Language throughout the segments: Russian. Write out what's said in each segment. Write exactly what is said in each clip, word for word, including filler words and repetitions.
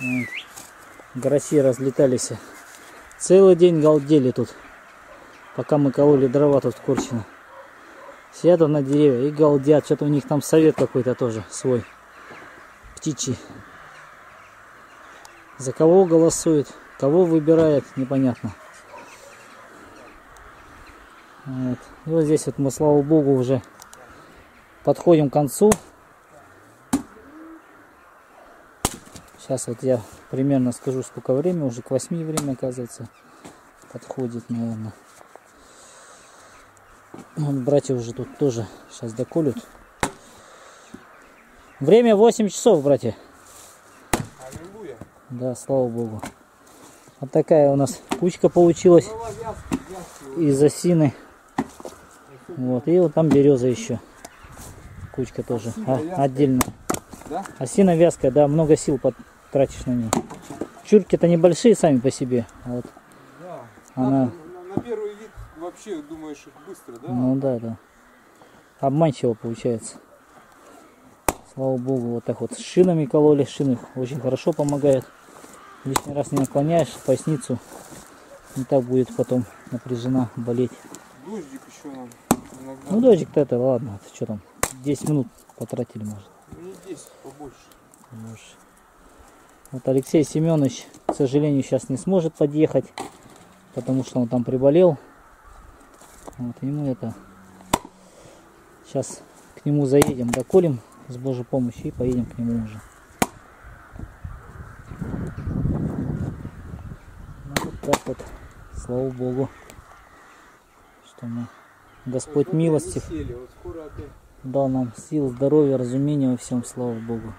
Вот. Гроси разлетались. Целый день галдели тут, пока мы кололи дрова тут в Корчино. Сядут на деревья и галдят. Что-то у них там совет какой-то тоже свой. Птичий. За кого голосует, кого выбирает, непонятно. Вот. И вот здесь вот мы, слава богу, уже подходим к концу. Сейчас вот я примерно скажу, сколько времени. Уже к восьми время, оказывается, подходит, наверное. Вот братья уже тут тоже сейчас доколют. Время восемь часов, братья. Аллилуйя. Да, слава богу. Вот такая у нас кучка получилась из осины. Вот. И вот там береза еще. Кучка тоже. А, отдельно. Осина вязкая, да, много сил потратишь на нее. Чурки-то небольшие сами по себе. Вот. Да. Она... На первый вид вообще думаешь их быстро, да? Ну да, да. Обманчиво получается. Слава богу, вот так вот с шинами кололи. Шины очень хорошо помогают. Лишний раз не наклоняешь поясницу. Не так будет потом напряжена, болеть. Дождик еще нам иногда. Ну дождик-то это, ладно, это что там, десять минут потратили, может. Мне здесь побольше. Побольше. Вот Алексей Семенович, к сожалению, сейчас не сможет подъехать, потому что он там приболел. Вот ему это. Сейчас к нему заедем, доколем с Божьей помощью и поедем к нему уже. Ну, вот так вот, слава богу, что мы, Господь милостив. Дал нам сил, здоровья, разумения во всем, слава богу.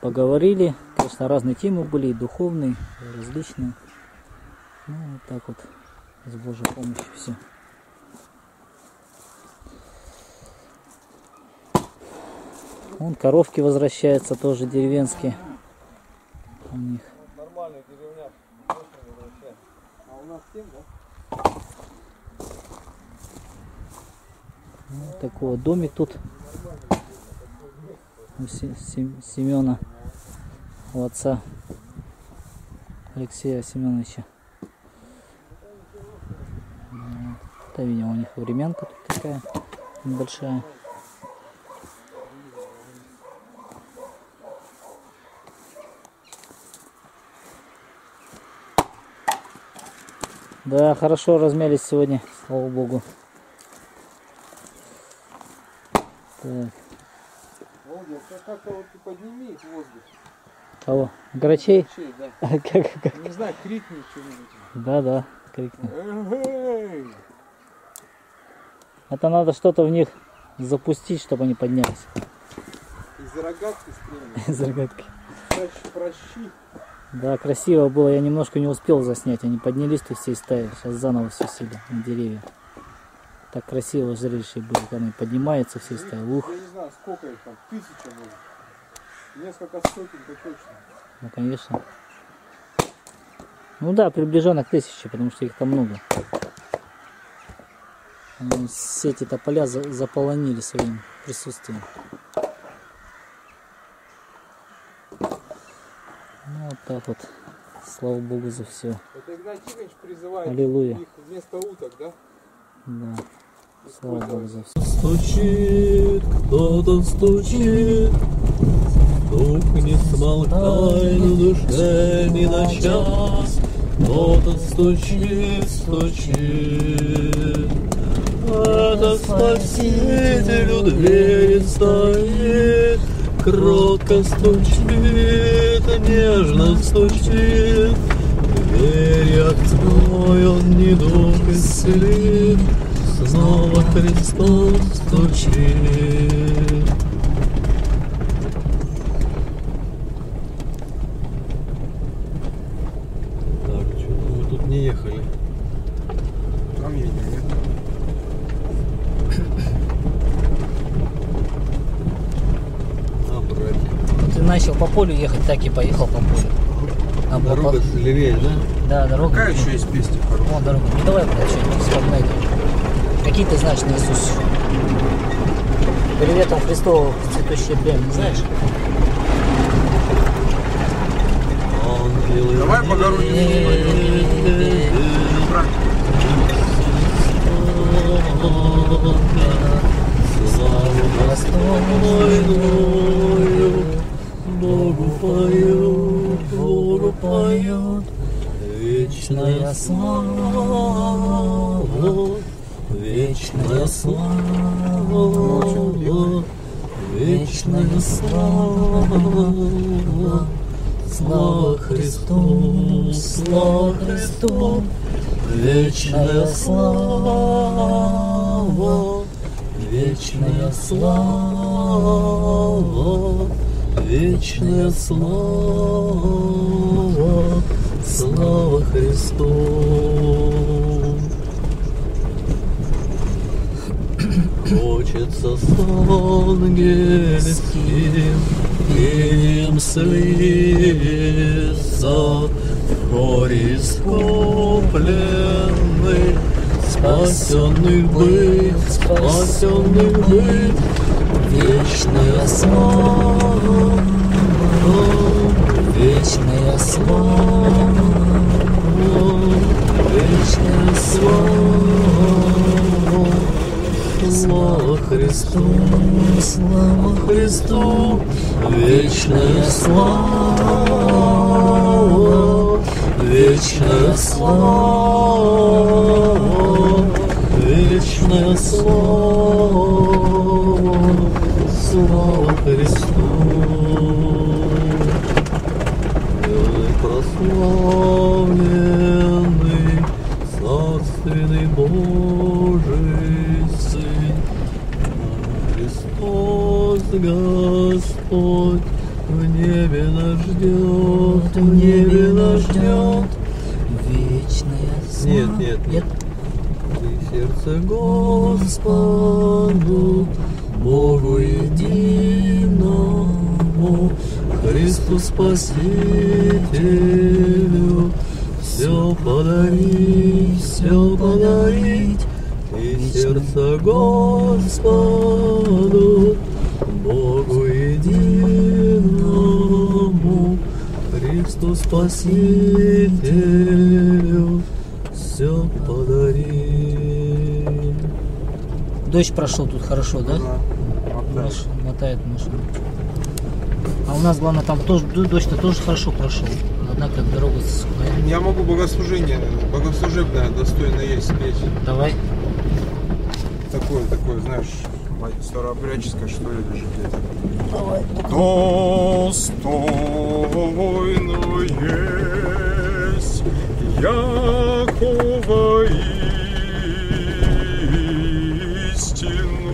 Поговорили, конечно, разные темы были, и духовные, и различные. Ну, вот так вот, с Божьей помощью все. Вон коровки возвращаются тоже деревенские. У них. Нормальные деревня возвращаются. А у нас тем, да? Вот такой вот домик тут у Семена, у отца Алексея Семеновича. Это, видимо, у них времянка тут такая небольшая. Да, хорошо размялись сегодня, слава богу. Так. Володя, как-то вот ты подними их в воздух. Кого? Грачей? Грачей, да. А, как, как? Не знаю, крикни что-нибудь. Да, да, крикни. Э-э-э-э. Это надо что-то в них запустить, чтобы они поднялись. Из рогатки стрельнуть. Из рогатки. Прощи. Да, красиво было. Я немножко не успел заснять. Они поднялись тут всей стаи. Сейчас заново все сели на деревья. Так красиво зрелище было, когда они поднимаются, все стоят. Ух. Я не знаю, сколько их там, тысяча было. Несколько сотен-то точно. Ну конечно. Ну да, приближенно к тысяче, потому что их там много. Они все эти тополя заполонили своим присутствием. Ну вот так вот. Слава богу за все. Это Игнатий Ильич призывает. Аллилуйя. Их вместо уток, да? Да. Слава Богу за все. Стучит, кто-то стучит, стук не смолкай, на душе не на час. Кто-то стучит, стучит, это Спаситель у двери стоит. Кротко стучит, нежно стучит, двери открой, он недуг исцелит. Снова Христос стучит. Так, что-то мы тут не ехали. Там едем, нет? Обратно. Ты начал по полю ехать, так и поехал по полю. А дорога по... левее, да? Да, дорога. Какая еще есть песня? О, дорога. Ну давай что-нибудь вспоминай. Какие ты знаешь на Иисусе? Приветом Христову цветущее племя, знаешь? Богородицу свою. Богу поют, Богу поют, вечная слава, вечная слава, вечная слава. Слава Христу, слава Христу, вечная слава, вечная слава, вечная слава, слава Христу. Хочется сонгельским им слиться в горе искупленный, спасенный быть, спасенный быть, вечная слава, вечная слава, вечная слава, слава Христу, слава Христу. Вечная слава, вечная слава, вечная слава, слава Христу. Ой, прославленный, царственный Божий Сын, Христос Господь. Господь в небе нас ждет, в небе нас ждет вечная слава. Нет, нет, нет. И сердце Господу, Богу единому, Христу Спасителю, все подарить, все подарить. И сердце Господу, Богу единому, Христу Спасителю, все подари. Дождь прошел тут хорошо, да? Да. Мотает машину. А у нас, главное, там тоже дождь-то тоже хорошо прошел. Однако дорога сухая. Я могу богослужение, богослужебное достойное есть петь. Давай. Такое, такое, знаешь. Старообрядческая, что ли, лежит где-то. Давай. Достойно есть Якова истину,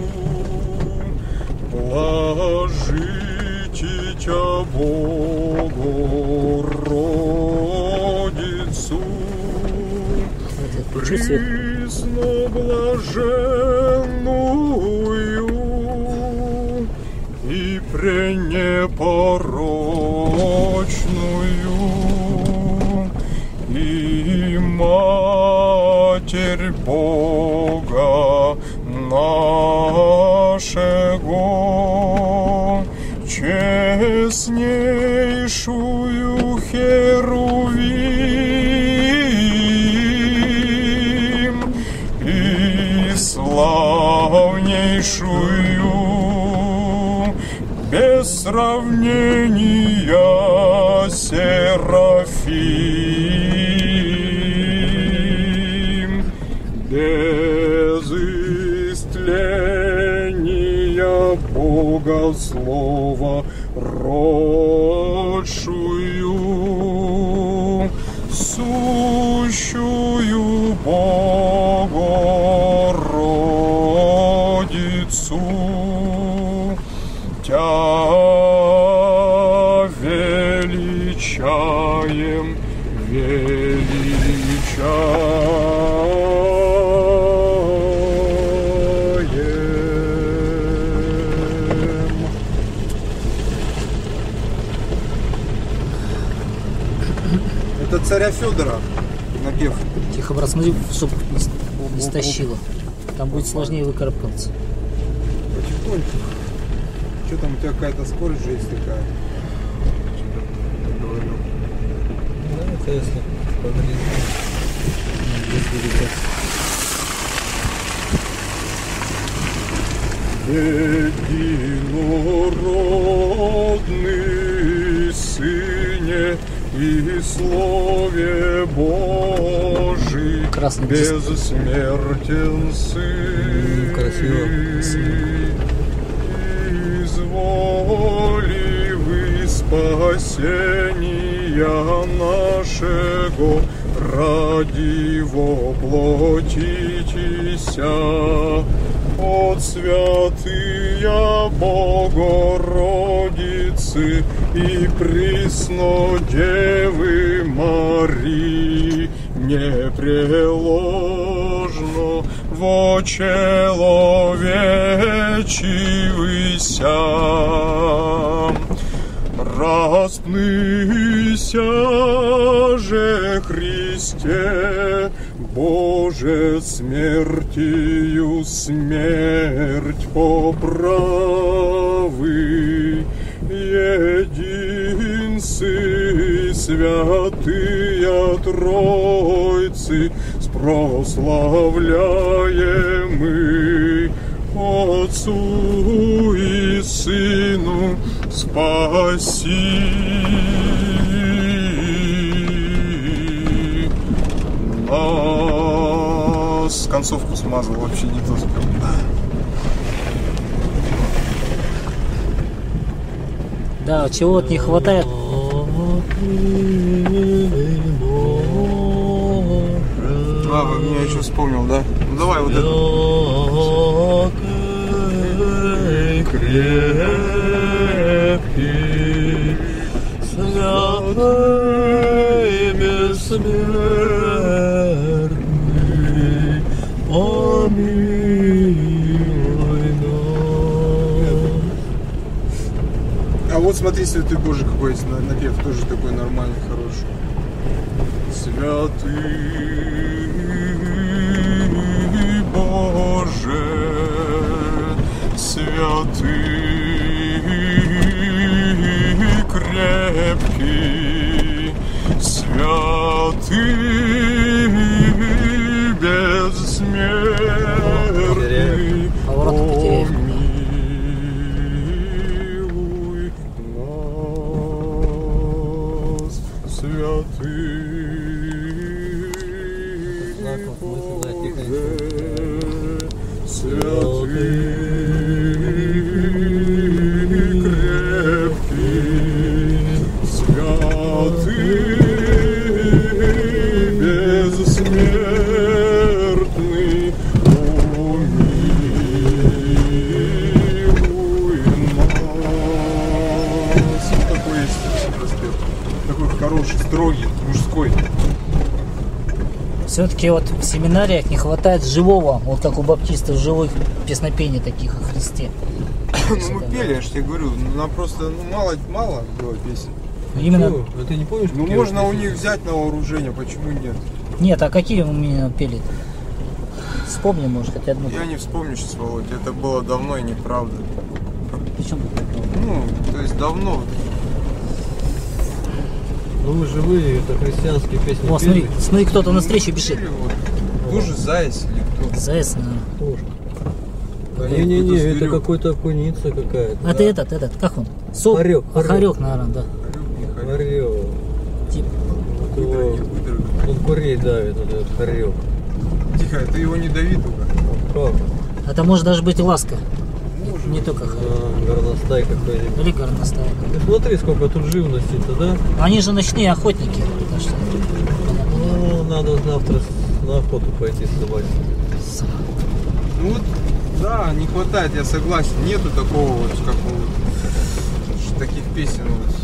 положите тебя Богородицу, пресноблаженную и пренепорочную, и Матерь Бога нашего, честнейшую Херувим, славнейшую, без сравнения Серафим, без истления Бога Слова родшую, сущую Богу. Тя величаем, величаем. Это царя Федора напев. Тихо, брат, смотри, чтобы не стащило. Там будет сложнее выкарабкаться. Что там у тебя какая-то скорость же есть такая? Тесла погребли. Единородный Сыне и Слове Божий, безсмертен Сын, изволи вы спасения нашего ради воплотитеся. От святыя Богородицы и Преснодевы Марии, непреложно во человечивыся. Распнися же, Христе, Боже, смертью смерть поправы, единцы святые Тройцы спрославляемы Отцу и Сыну спаси. С концовку смазал, вообще не то спел. Да, чего-то не хватает. А, вы меня еще вспомнил, да? Ну, давай вот это. А вот смотри, Святой Божий какой-то напев, тоже такой нормальный, хороший. Святый Боже, святый крепкий, святый безсмертный, помилуй нас, святый Боже, святый крепкий, святый безсмертный. Хороший, строгий, мужской. Все-таки вот в семинариях не хватает живого, вот как у баптистов, живых песнопений таких о Христе. Ну мы пели, я же тебе говорю, нам просто ну, мало, мало было песен. Именно. Что? А ты не помнишь? Ну можно у них взять на вооружение, почему нет? Нет, а какие у меня пели? Вспомни, может, хоть одну. Я не вспомню сейчас, Володя, это было давно и неправда. Почему? Ну, то есть давно. Ну мы живые, это христианские песни. О, смотри, смотри, кто-то на встрече бежит. Тоже Заяц или кто? Заяц, наверное. Тоже. Не-не-не, это какой-то окуница какая-то. А да? Ты этот, этот, как он? Соп? Хорек. Хорек, наверное, да. Хорек. Тип. Вот его... Он курей давит, вот этот хорек. Тихо, ты его не дави только. Как? Это может даже быть и ласка. Может. Не только хорек. Горностай какой-нибудь. Или горностай. Ты смотри, сколько тут живности-то, да? Они же ночные охотники. Так что... Ну, надо завтра на охоту пойти сдавать. Ну, вот, да, не хватает, я согласен. Нету такого вот, как у таких песен вот.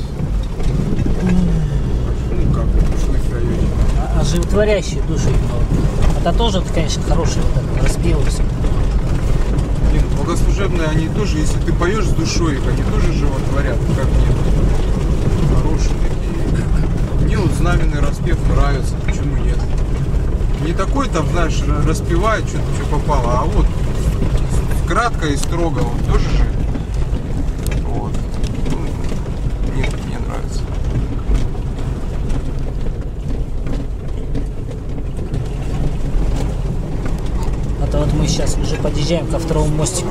Ну, как в душных районах. А, а животворящие души. Это тоже, конечно, хорошие вот, распевы. Богослужебные, они тоже, если ты поешь с душой, их они тоже животворят, как нет. Хорошие такие. Мне вот знаменный распев нравится, почему нет? Не такой там, знаешь, распевает, что-то что попало, а вот кратко и строго, вот тоже же. Вот. Ну, нет, мне нравится. уже подъезжаем ко второму мостику.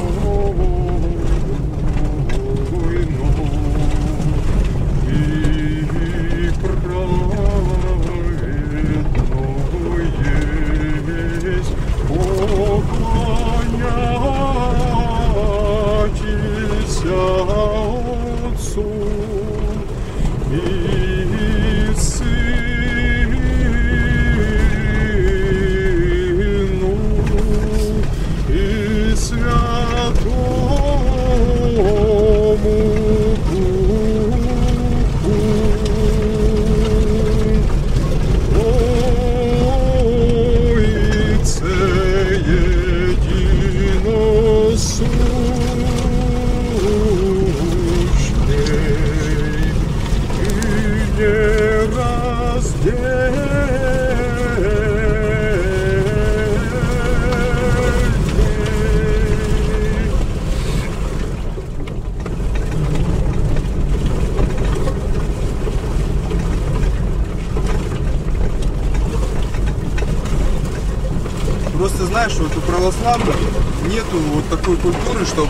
Нету вот такой культуры, что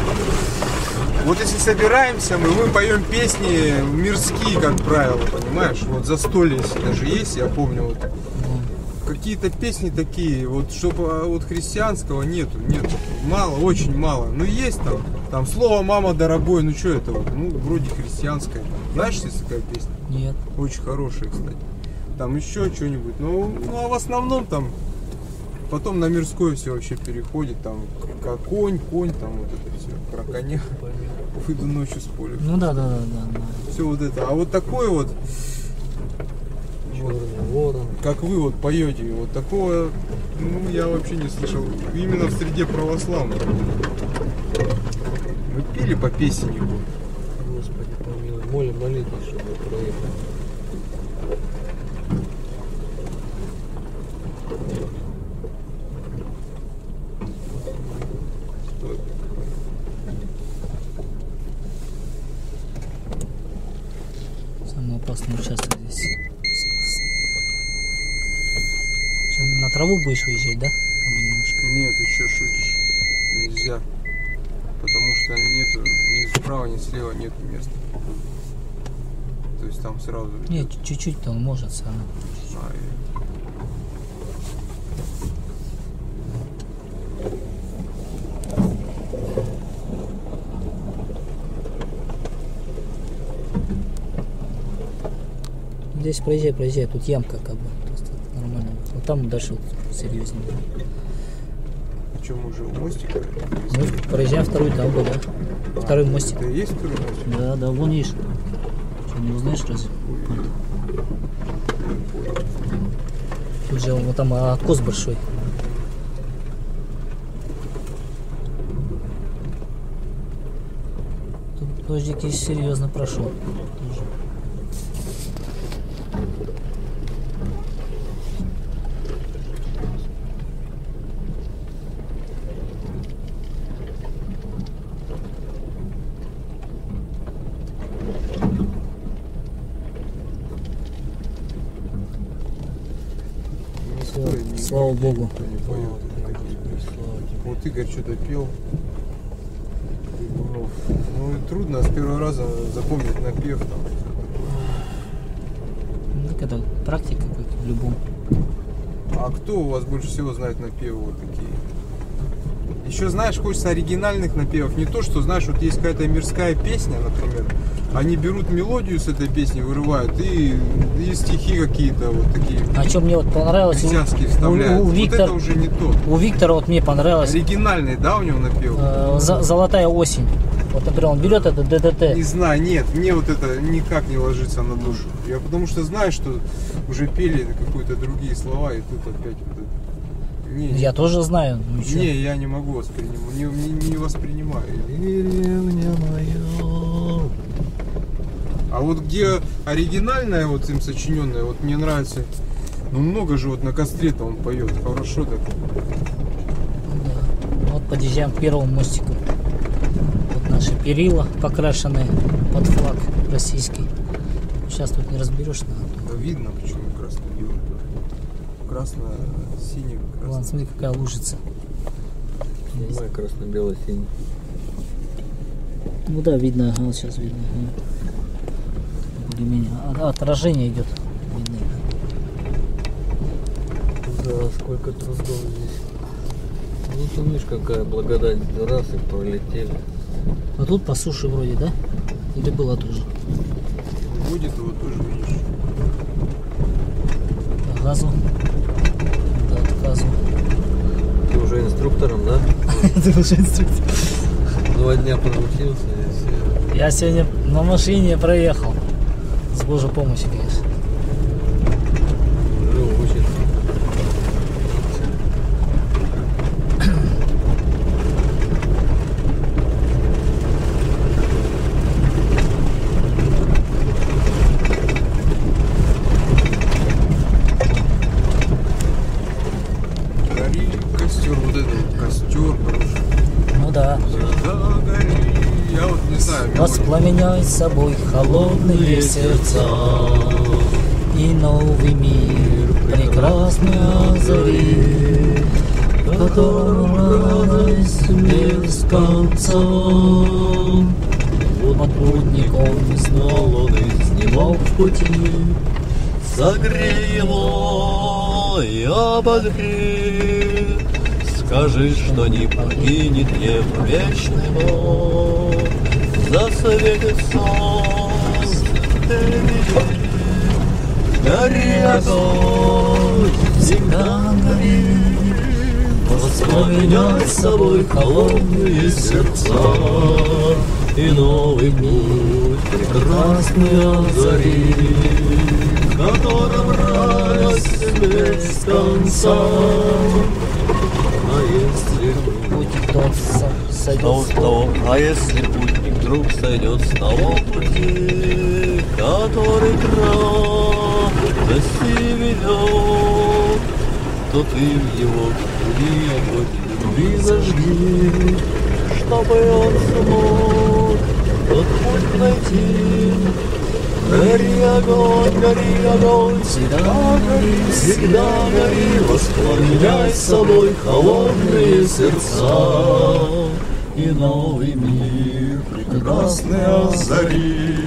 вот если собираемся, мы, мы поем песни мирские, как правило, понимаешь? Вот застолье, если даже есть, я помню, вот какие-то песни такие, вот чтобы вот христианского нету, нету, мало, очень мало. Ну есть там, там слово «мама дорогой», ну что это вот, ну вроде христианское. Знаешь, есть такая песня? Нет. Очень хорошая, кстати. Там еще что-нибудь, ну, ну а в основном там. Потом на мирское все вообще переходит, там, как конь, конь, там вот это все, про коня, выйду ночью с поля. Ну да, да, да, да. Все вот это, а вот такое вот, вот ворон, как вы вот поете, вот такого, ну, я вообще не слышал, именно в среде православных. Мы пели по песне его. Господи, помилуй, молим молитву, чтобы проехали. Участок здесь. Чем, на траву будешь выезжать, да? Немножко. Нет, еще шутишь. Нельзя. Потому что нету ни справа, ни слева нету места. То есть там сразу. Нет, чуть-чуть там может сам. А, здесь проезжай, проезжай, тут ямка как бы, то есть это нормально. Вот там дальше вот серьезнее. А что, мы уже у мостика? Мы проезжаем вторую дамбу, да. Второй а, мостик. Это есть второй мостик? Да, да, вон видишь. Что, не узнаешь разве? Тут же вот там откос большой. Тут дождик есть, серьезно прошел. Слава Богу. Вот Игорь что-то пел. Ну и трудно с первого раза запомнить напев. Ну так это практика какая-то в любом. А кто у вас больше всего знает напевы вот такие? Еще знаешь, хочется оригинальных напевов. Не то, что знаешь, вот есть какая-то мирская песня, например. Они берут мелодию с этой песни, вырывают и, и стихи какие-то вот такие. А что мне вот понравилось? У, у, у Виктора вот уже не то. У Виктора вот мне понравилось. Оригинальный, да, у него напев? Э, «Золотая осень». Вот, например, он берет это ДДТ. Не знаю, нет, мне вот это никак не ложится на душу. Я потому что знаю, что уже пели какие-то другие слова, и тут опять вот это. Не, я не... тоже знаю. Ничего. Не, я не могу воспринимать, не, не, не воспринимаю. А вот где оригинальная, вот им сочиненная, вот мне нравится. Ну много же вот на костре-то он поет, хорошо так. Да. Вот подъезжаем к первому мостику. Вот наши перила покрашенные под флаг российский. Сейчас тут не разберешь, наверное. Да видно, почему красно-белый. Красно-синий. Красно. Вон, смотри, какая лужица. Снимай красно-бело-синий. Ну да, видно, ага, вот сейчас видно. Более-менее. Отражение идет. Видно. Да, сколько трудов здесь. Ну ты видишь, какая благодать. Раз и пролетели. А тут по суше вроде, да? Или было тоже? Будет, его тоже видишь. По газу. Да, по газу. Ты уже инструктором, да? Ты уже инструктор. Два дня проучился. Я сегодня на машине проехал. С Божьей помощью, конечно. Жил, учится. Воспламеняй с собой холодные сердца, и новый мир прекрасный озари, которому радость без конца. Вот путником смолоны с него в пути, согрей его и обогрей, скажи, что не погинет его вечный мор. За советы солнца ты видишь, гори огонь, всегда гори, воспламеняй с собой холодные сердца, и новый путь прекрасный озари, которым радость без конца. А если путь тот сойдет с того, а если путь вдруг сойдет с того пути, который к радости ведет, то ты в его пути огонь любви зажги, чтобы он смог тот путь найти. Гори огонь, гори огонь, всегда гори, всегда гори, воспламеняй с собой холодные сердца, и новый мир прекрасный озари,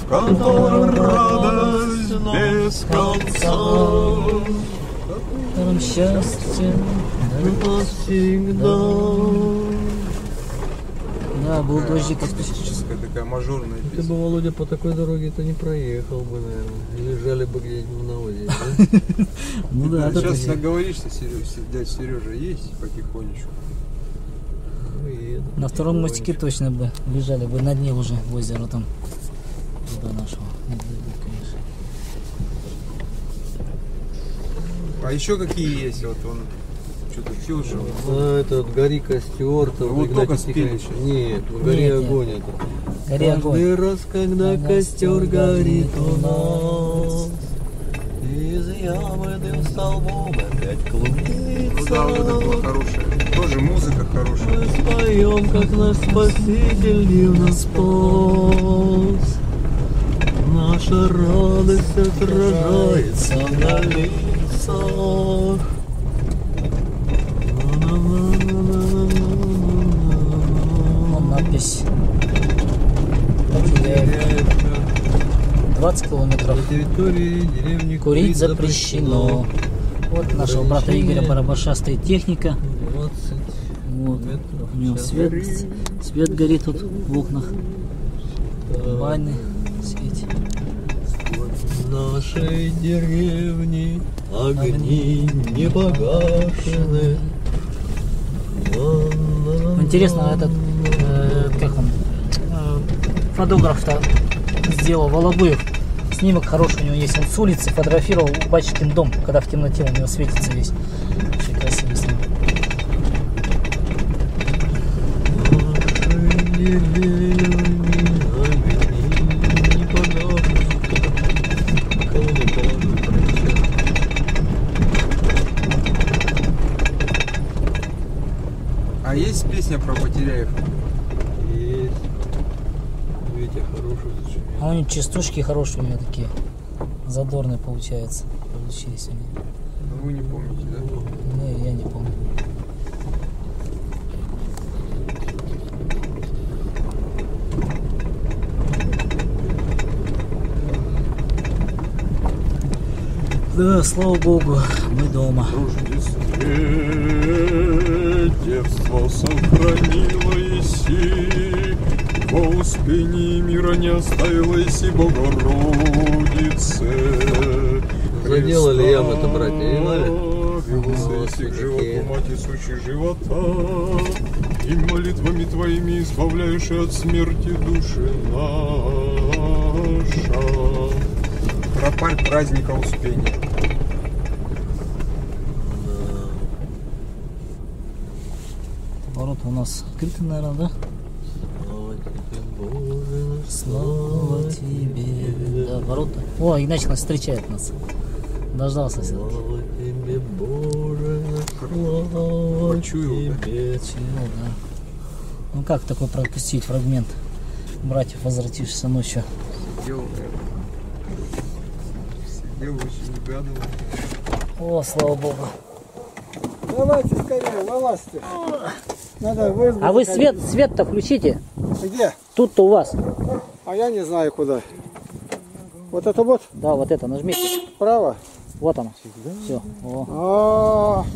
в котором радость без конца, в котором счастье навсегда. Да, был дождик. Акустическая такая мажорная песня. Ты бы, Володя, по такой дороге-то не проехал бы, наверное. Или лежали бы где-нибудь на озере, да? Ну да. Сейчас наговоришься, дядя Сережа есть потихонечку. На втором мостике точно бы лежали бы на дне уже в озеро там туда нашего. А еще какие есть? Вот он что-то пил же. А это вот гори костер, там вот Игнатий Ильич. Нет, гори огонь это. Гори огонь. Каждый раз, когда костер горит у нас, из ямы дым столбом опять клубится. Тоже музыка хорошая. Мы споем, как наш спаситель дивно спас. Наша радость отражается на лицах. Он надпись. двадцать километров. На территории деревни курить запрещено. Вот нашего брата Игоря Барабаша стоит техника. Вот. У него свет, свет горит тут в окнах. Ванны светит. В нашей деревне огни не погашены. Интересно, этот э, как он, э, фотограф-то сделал Волобуев. Снимок хороший у него есть. Он с улицы фотографировал Бачкин дом, когда в темноте у него светится весь. Очень красивый снимок. А есть песня про Потеряев? Есть. Витя хороший. А у них частушки хорошие у меня такие. Задорные получается. Получились они. Ну вы не помните, да? Не, я не помню. Да, слава богу, мы дома. Детство сохранило еси, во успении мира не оставила еси Богородице. Заделали ямы-то, братья, и нале. Велся к животу, мать сущий живота, и молитвами твоими избавляешь от смерти души наша. Тропарь праздника Успения. Да. Ворота у нас открыты, наверное, да? Слава тебе, Боже, слава тебе. Да, ворота. О, Игнатий нас встречает нас. Дождался сюда. Слава тебе, Боже, слава тебе. Чего, да? Ну как такой пропустить фрагмент? Братьев, возвратишься ночью. Сидел, сидел очень угадывал. О, слава богу. Давайте скорее, вылазьте. Надо вызвать. А вы свет, свет-то включите. Где? Тут-то у вас. А я не знаю куда. Вот это вот? Да, вот это, нажмите. Право? Вот оно. Все. О. А -а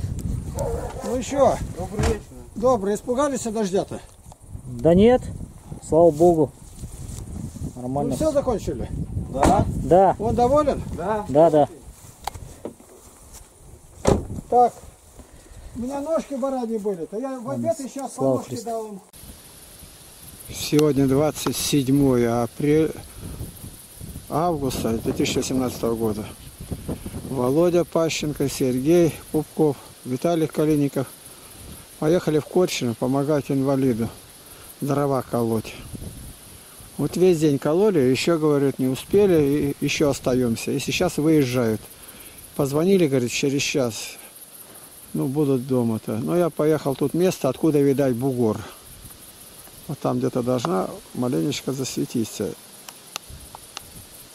-а. Ну еще. Добрый вечер. Добрый. Испугались дождя-то? Да нет. Слава богу. Нормально. Ну все закончили? Да. Да. Он доволен? Да. Да, да. Так. У меня ножки бараньи были. То я в обед еще от положки дал им. Сегодня двадцать седьмое апреля. Августа две тысячи семнадцатого года. Володя Пащенко, Сергей Купков, Виталий Калиников поехали в Корчино помогать инвалиду дрова колоть. Вот весь день кололи, еще, говорят, не успели, и еще остаемся. И сейчас выезжают. Позвонили, говорит, через час. Ну, будут дома-то. Но я поехал тут место, откуда, видать, бугор. Вот там где-то должна маленечко засветиться.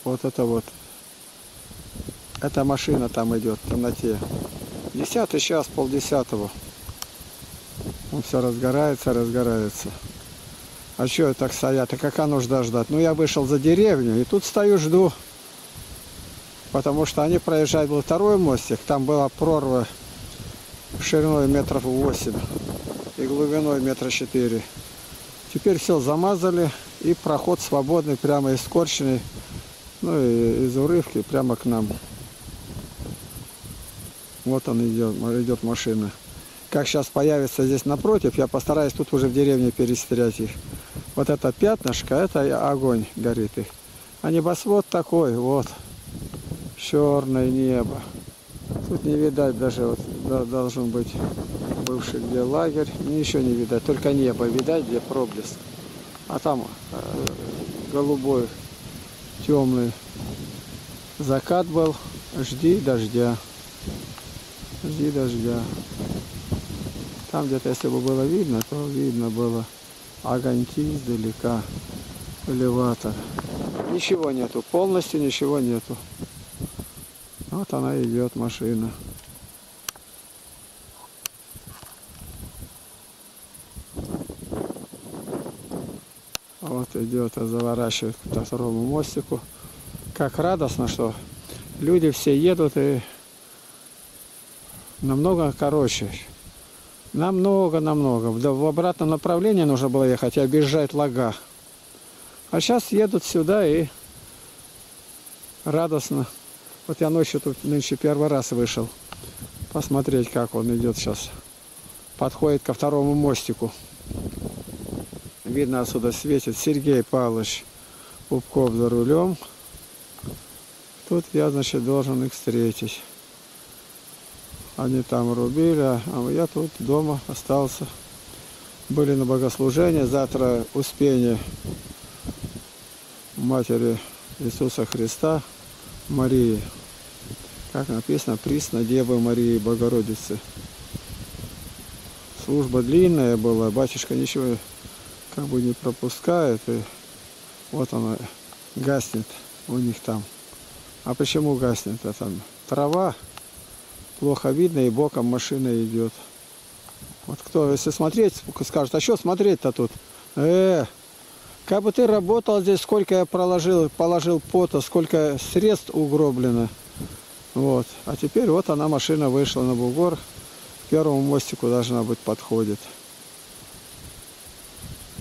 Вот это вот. Эта машина там идет в темноте. Десятый час, полдесятого. Он все разгорается, разгорается. А что я так стоят? А какая нужда ждать? Ну, я вышел за деревню и тут стою, жду. Потому что они проезжают, был второй мостик. Там была прорва шириной метров восемь и глубиной метра четыре. Теперь все замазали и проход свободный прямо из Корчины. Ну и из урывки прямо к нам. Вот он идет, идет машина. Как сейчас появится здесь напротив, я постараюсь тут уже в деревне перестрять их. Вот это пятнышко, это огонь горит их. А небосвод такой, вот. Черное небо. Тут не видать даже, вот да, должен быть бывший где лагерь. Ничего не видать, только небо видать, где проблеск. А там э, голубой. Темный закат был. Жди дождя. Жди дождя. Там где-то, если бы было видно, то видно было огоньки издалека. Элеватор. Ничего нету. Полностью ничего нету. Вот она идет, машина. Вот идет, заворачивает к второму мостику. Как радостно, что люди все едут и намного короче. Намного-намного. В обратном направлении нужно было ехать и объезжать лага. А сейчас едут сюда и радостно. Вот я ночью тут нынче первый раз вышел. Посмотреть, как он идет сейчас. Подходит ко второму мостику. Видно, отсюда светит Сергей Павлович Купков за рулем. Тут я, значит, должен их встретить. Они там рубили, а я тут дома остался. Были на богослужении. Завтра Успение Матери Иисуса Христа Марии. Как написано, присно Девы Марии Богородицы. Служба длинная была. Батюшка ничего как бы не пропускает, и вот она гаснет у них там. А почему гаснет? А там трава, плохо видно, и боком машина идет. Вот кто, если смотреть, скажет, а что смотреть-то тут? Э, как бы ты работал здесь, сколько я проложил, положил пота, сколько средств угроблено. Вот. А теперь вот она, машина вышла на бугор. К первому мостику должна быть подходит.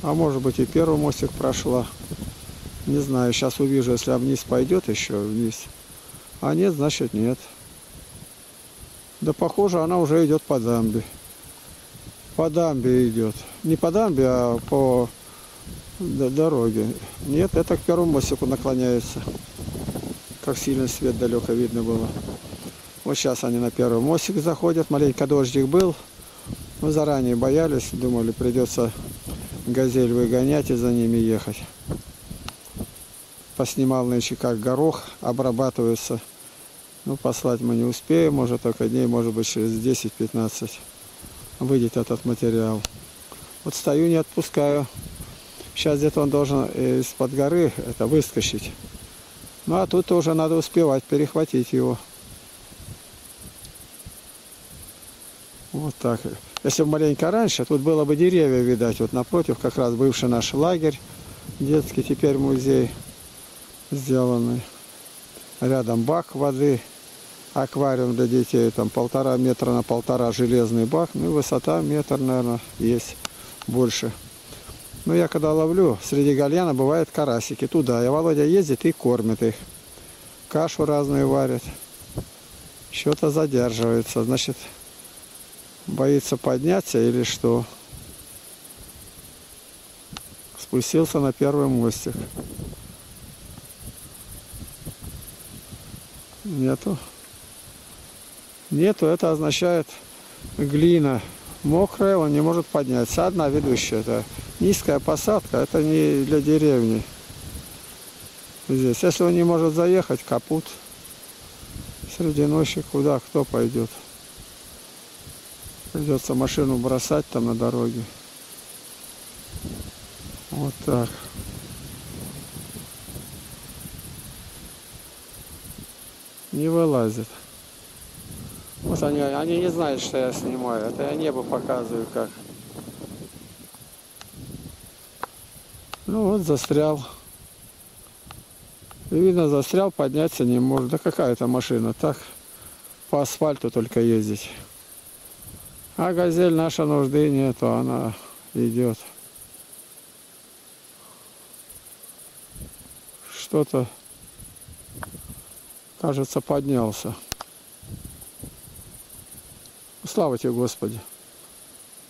А может быть и первый мостик прошла. Не знаю, сейчас увижу, если вниз пойдет еще вниз. А нет, значит нет. Да похоже, она уже идет по дамбе. По дамбе идет. Не по дамбе, а по дороге. Нет, это к первому мостику наклоняется. Как сильный свет далеко видно было. Вот сейчас они на первый мостик заходят. Маленько дождик был. Мы заранее боялись. Думали, придется газель выгонять и за ними ехать. Поснимал нынче, как горох обрабатывается. Ну, послать мы не успеем, уже только дней, может быть, через десять-пятнадцать выйдет этот материал. Вот стою, не отпускаю. Сейчас где-то он должен из-под горы это выскочить. Ну, а тут уже надо успевать перехватить его. Вот так. Если бы маленько раньше, тут было бы деревья, видать. Вот напротив как раз бывший наш лагерь детский, теперь музей. Сделаны. Рядом бак воды, аквариум для детей, там полтора метра на полтора железный бак, ну и высота метр, наверное, есть больше. Но я когда ловлю, среди гальяна бывают карасики, туда. И Володя ездит и кормит их. Кашу разную варит. Что-то задерживается, значит, боится подняться или что. Спустился на первый мостик. Нету. Нету, это означает глина мокрая, он не может подняться. Одна ведущая, это низкая посадка, это не для деревни. Здесь, если он не может заехать, капут. Среди ночи куда, кто пойдет. Придется машину бросать там на дороге. Вот так. Не вылазит. Вот они, они не знают, что я снимаю. Это я небо показываю как. Ну вот застрял. И видно, застрял, подняться не может. Да какая-то машина. Так по асфальту только ездить. А газель наша нужды нету, она идет. Что-то. Кажется, поднялся. Слава тебе, Господи.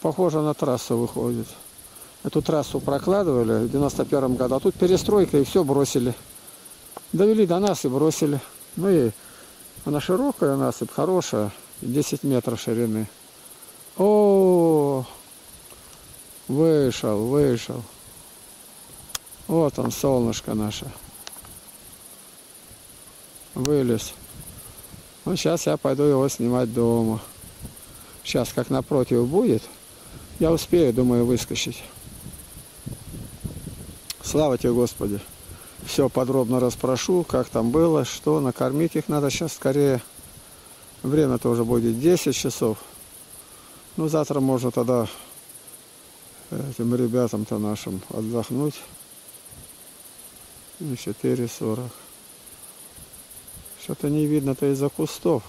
Похоже, на трассу выходит. Эту трассу прокладывали в девяносто первом году, а тут перестройка, и все бросили. Довели до нас и бросили. Ну и она широкая, насыпь хорошая, десять метров ширины. О, вышел, вышел. Вот он, солнышко наше. Вылез. Ну, сейчас я пойду его снимать дома. Сейчас, как напротив будет, я успею, думаю, выскочить. Слава тебе, Господи. Все подробно расспрошу, как там было, что, накормить их надо сейчас скорее. Время-то уже будет десять часов. Ну, завтра можно тогда этим ребятам-то нашим отдохнуть. И четыре сорок. Что-то не видно-то из-за кустов.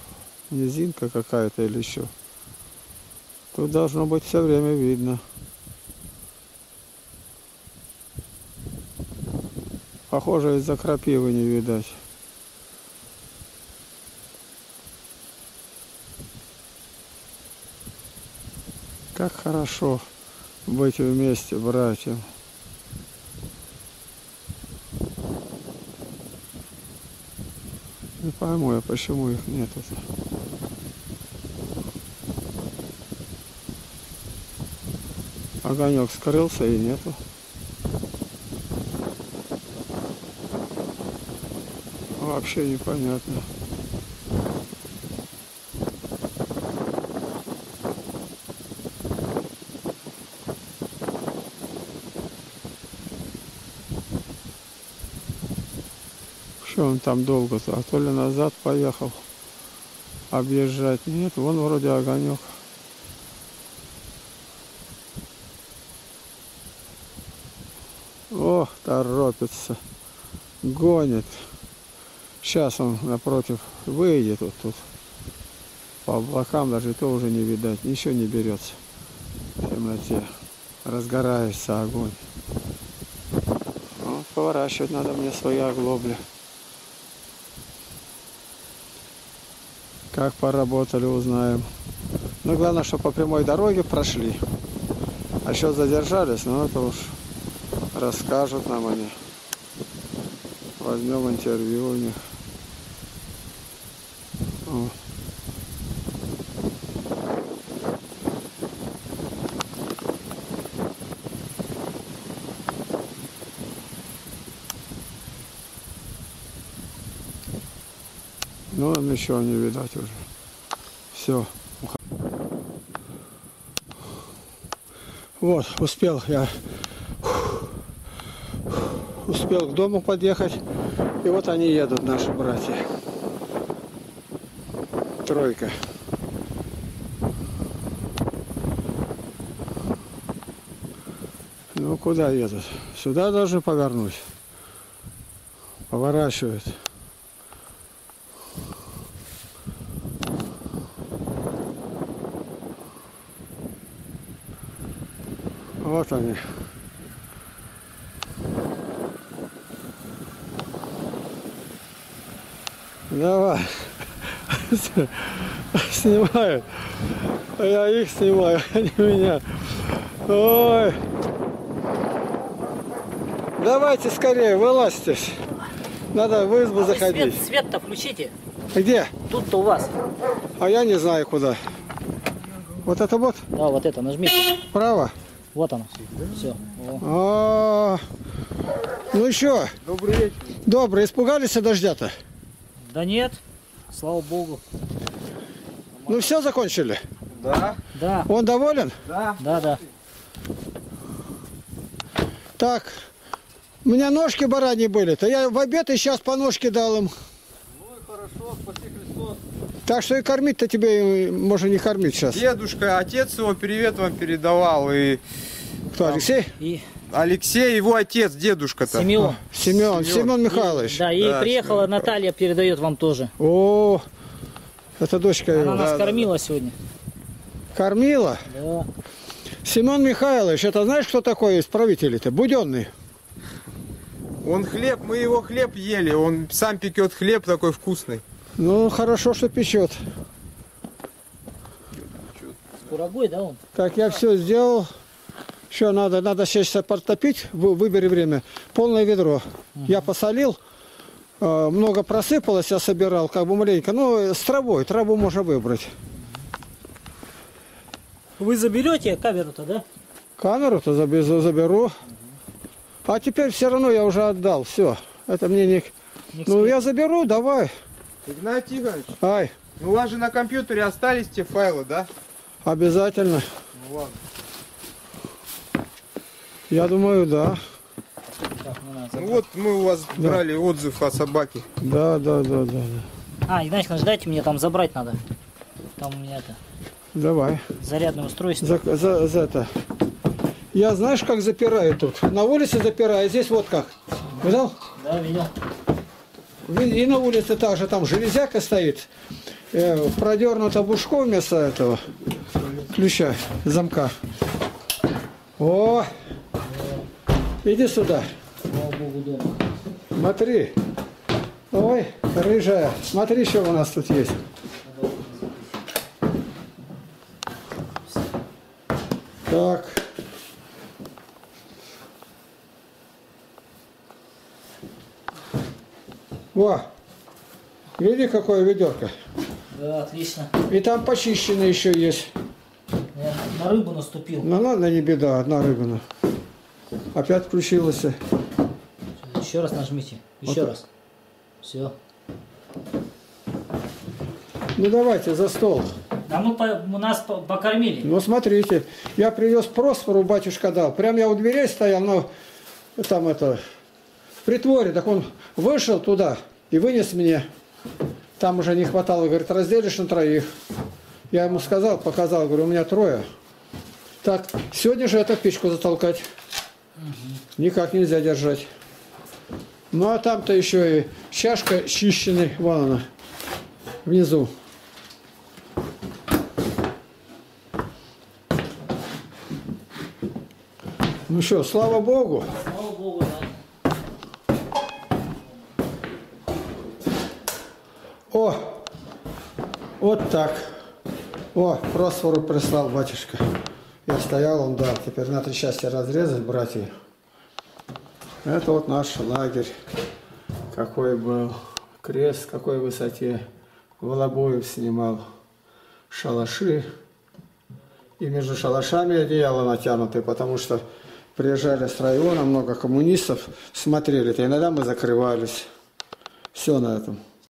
Низинка какая-то или еще. Тут должно быть все время видно. Похоже, из-за крапивы не видать. Как хорошо быть вместе, братья. Не пойму я, почему их нет. Огонек скрылся и нету. Вообще непонятно. Он там долго-то, а то ли назад поехал объезжать. Нет, вон вроде огонек. Ох, торопится, гонит. Сейчас он напротив выйдет вот тут. По облакам даже то уже не видать. Ничего не берется. В темноте. Разгорается огонь. Ну, поворачивать надо мне свои оглобли. Как поработали, узнаем. Но главное, что по прямой дороге прошли. А еще задержались, но это уж расскажут нам они. Возьмем интервью у них. О. Ну, ничего не видать уже. Все. Вот, успел я. Успел к дому подъехать. И вот они едут, наши братья. Тройка. Ну, куда едут? Сюда должны повернуть. Поворачивают. Вот они. Давай. Снимаю. Я их снимаю, а не меня. Ой. Давайте скорее, вылазьте. Надо в избу а заходить. Свет, свет-то включите. Где? Тут-то у вас. А я не знаю куда. Вот это вот? Да, вот это, нажмите. Право? Вот оно. Все. О. А -а -а. Ну еще. Добрый вечер. Добрый. Испугались дождя-то? Да нет, слава богу. Ну все закончили? Да. Да. Он доволен? Да. Да, да. Так, у меня ножки бараньи были-то. Я в обед и сейчас по ножке дал им. Ну и хорошо, спаси Христос. Так что и кормить-то тебе можно не кормить сейчас. Дедушка, отец его привет вам передавал. И... Кто, Алексей? И... Алексей, его отец, дедушка-то. Семен. Семен. Семен Михайлович. И, да, и да, приехала Семен. Наталья, передает вам тоже. О, это дочка его. Она нас да, кормила да, сегодня. Кормила? Да. Семен Михайлович, это знаешь, кто такой из правителей-то? Буденный. Он хлеб, мы его хлеб ели, он сам пекет хлеб такой вкусный. Ну, хорошо, что печет. С курагой, да, он? Так, я все сделал. Еще надо, надо сесть подтопить, выбери время. Полное ведро. Угу. Я посолил, много просыпалось, я собирал, как бы маленько. Ну, с травой, траву можно выбрать. Вы заберете камеру-то, да? Камеру-то заберу. Угу. А теперь все равно я уже отдал, все. Это мне не... не ну, я заберу, давай. Игнатий Ильич, ай. Ну, у вас же на компьютере остались те файлы, да? Обязательно. Ну, ладно. Я думаю, да. Ну вот мы у вас да. брали отзыв о собаке. Да, да, да, да, да. А, Игнатьевна, ждайте, мне там забрать надо. Там у меня это. Давай. Зарядное устройство. За, за, за это. Я знаешь, как запираю тут? На улице запираю, здесь вот как. Видал? Да, видел. И на улице также там железяка стоит. Продернута бушком вместо этого ключа, замка. О! Иди сюда. Слава богу, дома. Смотри. Ой, рыжая. Смотри, что у нас тут есть. Так. Во. Види, какое ведерко. Да, отлично. И там почищено еще есть. Я на рыбу наступил. Ну ладно, не беда, одна рыбина. Опять включилось. Еще раз нажмите. Еще вот раз. Все. Ну давайте за стол. Да мы по, нас покормили. Ну смотрите, я привез просфору, батюшка дал. Прям я у дверей стоял, но там это в притворе. Так он вышел туда и вынес мне. Там уже не хватало. Говорит, разделишь на троих. Я ему сказал, показал, говорю, у меня трое. Так, сегодня же эту печку затолкать. Никак нельзя держать. Ну а там-то еще и чашка чищенной ванны внизу. Ну что, слава Богу. Слава Богу, да. О, вот так. О, просфору прислал батюшка. Я стоял, он дал. Теперь на три части разрезать, братья. Это вот наш лагерь. Какой был крест, какой высоте. Волобуев снимал шалаши. И между шалашами одеяло натянутое, потому что приезжали с района, много коммунистов смотрели. -то. Иногда мы закрывались. Все на этом.